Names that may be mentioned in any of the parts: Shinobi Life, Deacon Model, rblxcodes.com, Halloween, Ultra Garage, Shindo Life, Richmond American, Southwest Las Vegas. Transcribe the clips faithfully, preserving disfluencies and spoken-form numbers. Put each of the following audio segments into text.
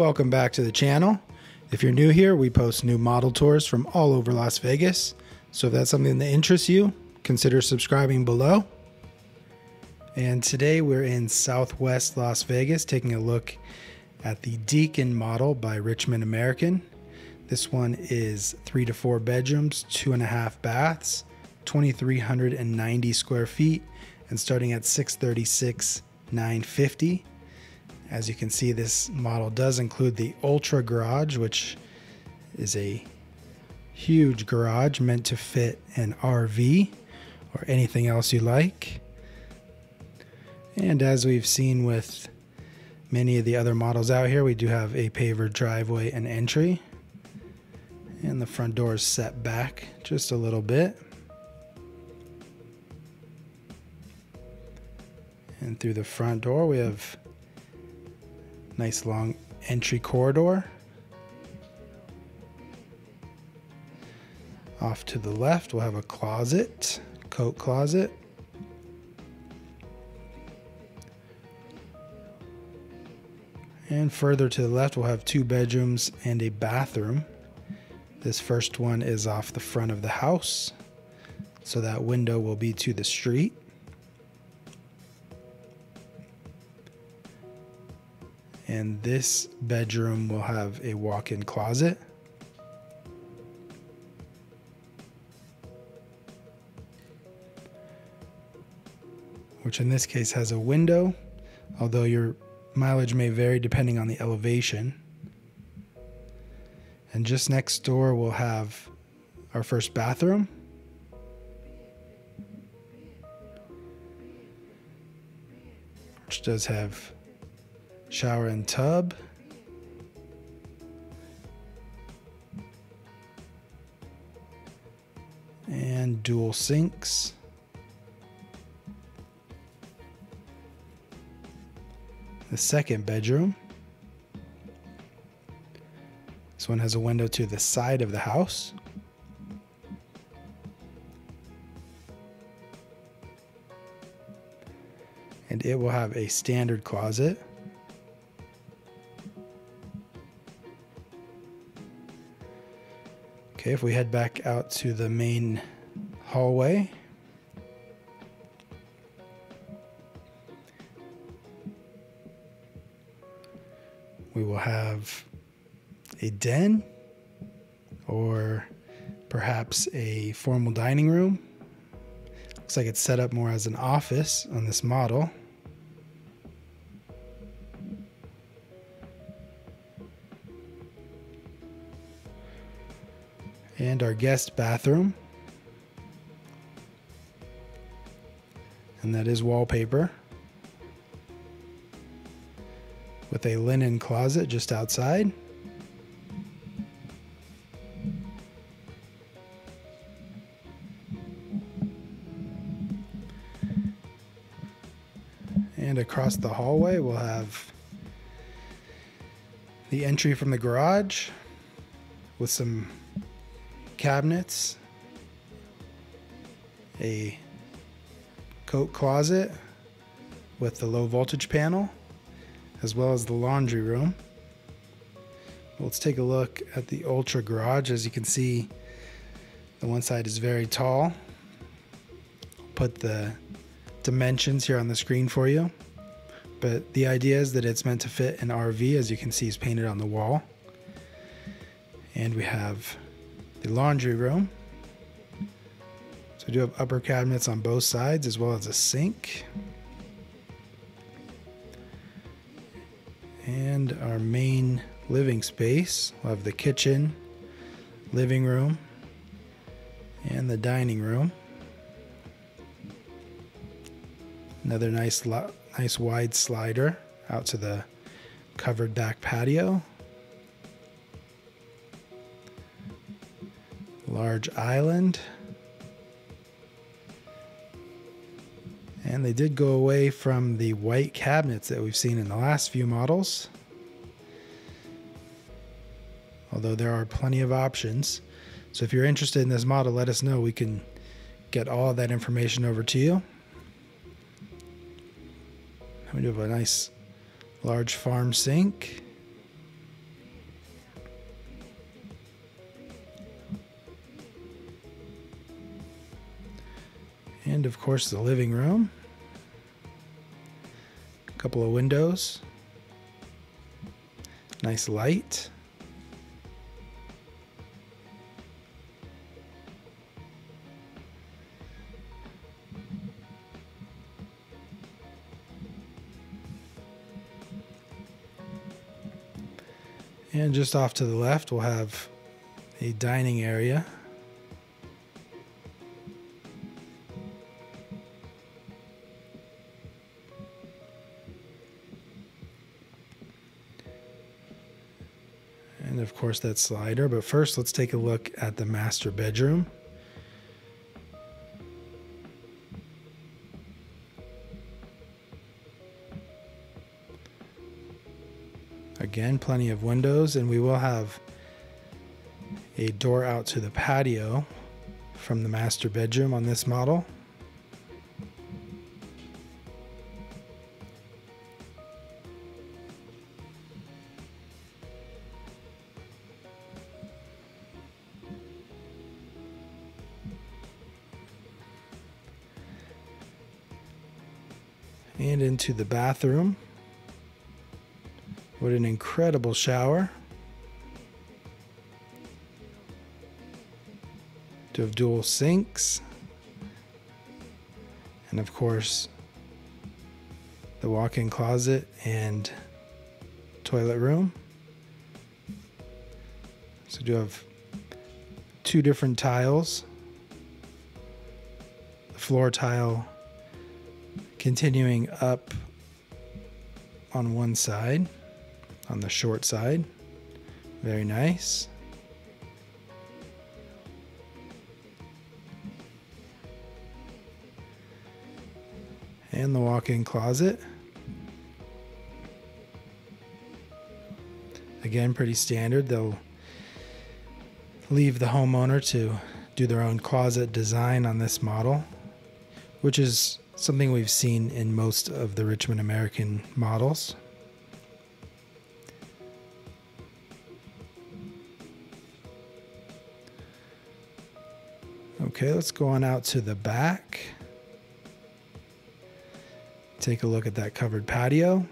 Welcome back to the channel. If you're new here, we post new model tours from all over Las Vegas. So if that's something that interests you, consider subscribing below. And today we're in Southwest Las Vegas taking a look at the Deacon model by Richmond American. This one is three to four bedrooms, two and a half baths, two thousand three hundred ninety square feet, and starting at six hundred thirty-six thousand nine hundred fifty dollars. As you can see, this model does include the Ultra Garage, which is a huge garage meant to fit an R V or anything else you like. And as we've seen with many of the other models out here, we do have a pavered driveway and entry. And the front door is set back just a little bit. And through the front door, we have nice long entry corridor. Off to the left, we'll have a closet, coat closet. And further to the left, we'll have two bedrooms and a bathroom. This first one is off the front of the house, so that window will be to the street. And this bedroom will have a walk-in closet. Which in this case has a window, although your mileage may vary depending on the elevation. And just next door we'll have our first bathroom. Which does have shower and tub. And dual sinks. The second bedroom. This one has a window to the side of the house. And it will have a standard closet. Okay, if we head back out to the main hallway, we will have a den or perhaps a formal dining room. Looks like it's set up more as an office on this model. And our guest bathroom. And that is wallpaper. With a linen closet just outside. And across the hallway we'll have the entry from the garage with some cabinets, a coat closet with the low voltage panel, as well as the laundry room. Let's take a look at the Ultra Garage. As you can see, the one side is very tall. I'll put the dimensions here on the screen for you, but the idea is that it's meant to fit an R V, as you can see is painted on the wall. And we have the laundry room. So we do have upper cabinets on both sides, as well as a sink. And our main living space, we'll have the kitchen, living room, and the dining room. Another nice, nice wide slider out to the covered back patio. Large island. And they did go away from the white cabinets that we've seen in the last few models. Although there are plenty of options. So if you're interested in this model, let us know. We can get all that information over to you. And we do have a nice large farm sink. And of course the living room. A couple of windows. Nice light. And just off to the left, we'll have a dining area. And of course that slider, but first let's take a look at the master bedroom. Again, plenty of windows, and we will have a door out to the patio from the master bedroom on this model. And into the bathroom. What an incredible shower to have dual sinks, and of course the walk-in closet and toilet room. So you have two different tiles, the floor tile continuing up on one side, on the short side. Very nice. And the walk-in closet. Again, pretty standard. They'll leave the homeowner to do their own closet design on this model, which is something we've seen in most of the Richmond American models. Okay, let's go on out to the back. Take a look at that covered patio.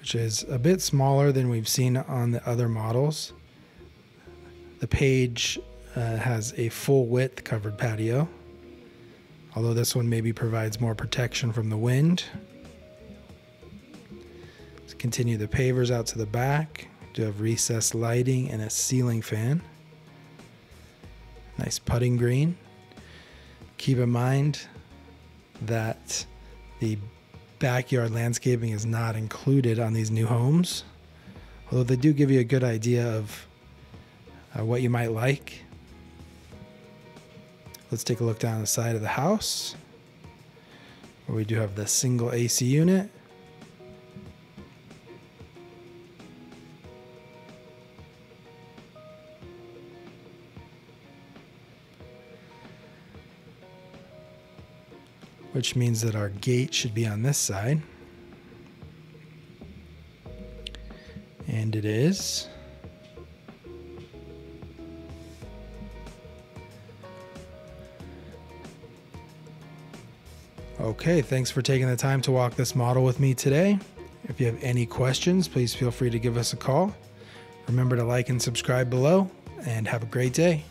Which is a bit smaller than we've seen on the other models. The Page uh, has a full width covered patio. Although this one maybe provides more protection from the wind. Let's continue the pavers out to the back. To have recessed lighting and a ceiling fan. Nice putting green. Keep in mind that the backyard landscaping is not included on these new homes, although they do give you a good idea of uh, what you might like. Let's take a look down the side of the house, where we do have the single A C unit. Which means that our gate should be on this side. And it is. Okay, thanks for taking the time to walk this model with me today. If you have any questions, please feel free to give us a call. Remember to like and subscribe below, and have a great day.